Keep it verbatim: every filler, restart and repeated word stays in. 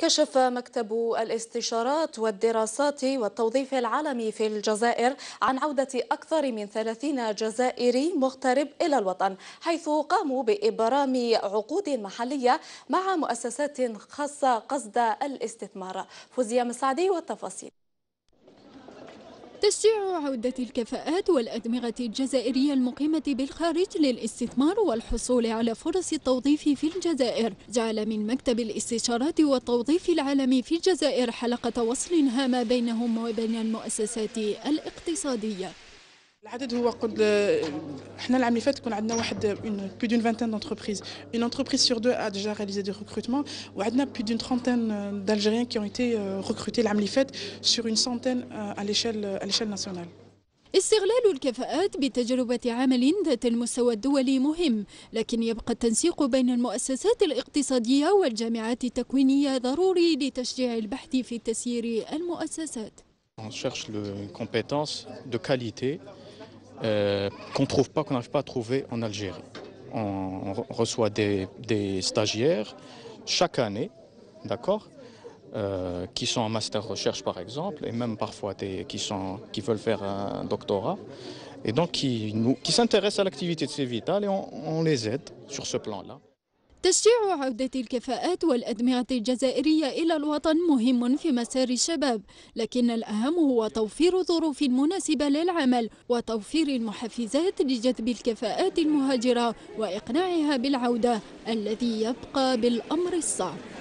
كشف مكتب الاستشارات والدراسات والتوظيف العالمي في الجزائر عن عودة أكثر من ثلاثين جزائري مغترب إلى الوطن، حيث قاموا بإبرام عقود محلية مع مؤسسات خاصة قصد الاستثمار. فوزية مسعدي والتفاصيل. تشجيع عودة الكفاءات والأدمغة الجزائرية المقيمة بالخارج للاستثمار والحصول على فرص التوظيف في الجزائر جعل من مكتب الاستشارات والتوظيف العالمي في الجزائر حلقة وصل هامة بينهم وبين المؤسسات الاقتصادية. العدد هو قد احنا العام اللي فات كنا عندنا واحد اون بلو دون فانتين دونتربريز، اون انتربريز سور دو ا ديجا رياليزي دي ريكروتمون، وعندنا بلو دون ترانتين دالجيريان كي اون ايتي ريكروتي العام اللي فات سور اون سانتين ا ليشيل ا ليشيل ناسيونال. استغلال الكفاءات بتجربة عمل ذات المستوى الدولي مهم، لكن يبقى التنسيق بين المؤسسات الاقتصادية والجامعات التكوينية ضروري لتشجيع البحث في تسيير المؤسسات. On cherche une compétence de qualité Euh, qu'on trouve pas, qu'on n'arrive pas à trouver en Algérie. On, on reçoit des, des stagiaires chaque année, d'accord, euh, qui sont en master recherche par exemple, et même parfois des, qui, sont, qui veulent faire un doctorat, et donc qui, nous, qui s'intéressent à l'activité de Cévital et on, on les aide sur ce plan-là. تشجيع عودة الكفاءات والأدمغة الجزائرية إلى الوطن مهم في مسار الشباب، لكن الأهم هو توفير ظروف مناسبة للعمل وتوفير المحفزات لجذب الكفاءات المهاجرة وإقناعها بالعودة الذي يبقى بالأمر الصعب.